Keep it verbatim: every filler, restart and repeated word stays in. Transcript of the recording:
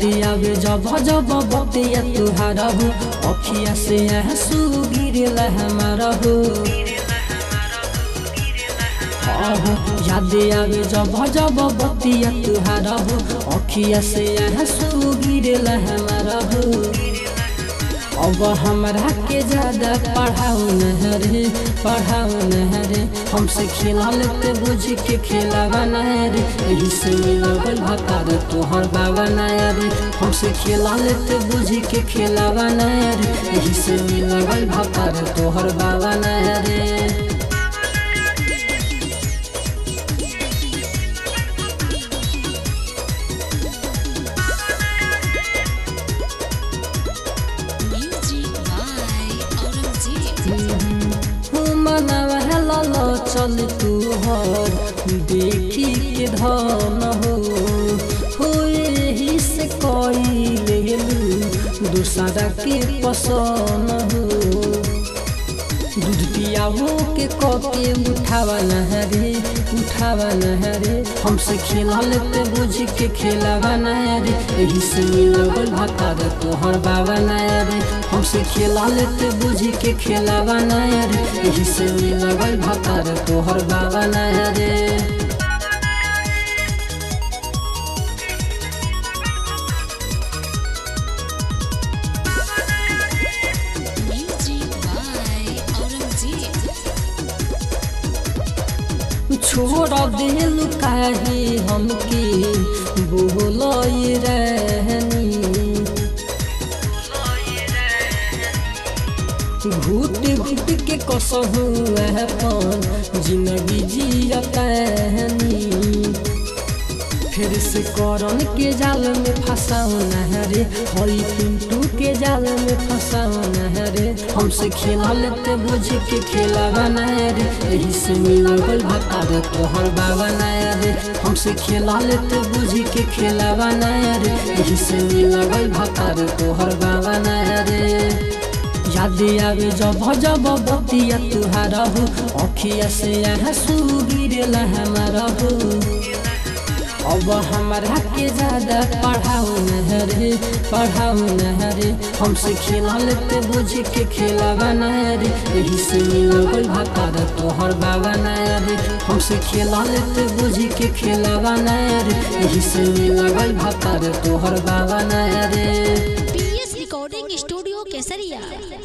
दिया वे जब जब बतिया तुहारा हो अखिया से आंसू गिरेला हमारा हो। याद आवे जब जब बतिया तुहारा हो अखिया से आंसू गिरेला हमारा हो। अब हमारा के ज्यादा पढ़ाओ न रे पढ़ाओ न रे, हमसे खिला लेते बुझ के खिलावा न रे, इसे मिलावल भकार तोहर बाबा न रे, हमसे खिला लेते बुझ के खिलावा न रे, इसे मिलावल भकार तोहर बाबा न रे। मनवा लालो चल तू हर देखी के धन हो, हो यही से कोई ले लू दूसरा के पसन हो। दूध पियाओ के कॉपी उठावा न रे उठावा न रे, हमसे खिला लेते बुझ के खिलावा न रे, यही से मिलावल भकार तोहर बाबा न रे, हमसे खिला लेते बुझ के खिलावा न रे, यही से मिलावल भकार तोहर बाबा न रे। छोड़ दिलु काहे हमके बोलई रहनी, घूट घूट के कसहु अपन जिंदगी जिया कहनी, फिर से करन के जाल में फंसाओ न रे, हई पिंटू के जाल में फंसाओ न रे, हमसे खिला लेते बुझ के खिलावा न रे, यही से मिलावल भकार तोहर बाबा न रे, हमसे खिला लेते बुझ के खिलावा न रे, यही से मिलावल भकार तोहर बाबा न रे। याद आवे जब जब बतिया तुहारा हो अखिया से आंसू गिरेला हमारा हो। अब हमारा के ज्यादा पढ़ाओ न रे पढ़ाओ न रे, हमसे खिला लेते बुझ के खिलावा न रे, यही से मिलावल भकार तोहर बाबा न रे, हमसे खिला लेते बुझ के खिलावा न रे, यही से मिलावल भकार तोहर बाबा न रे। स्टूडियो केसरिया।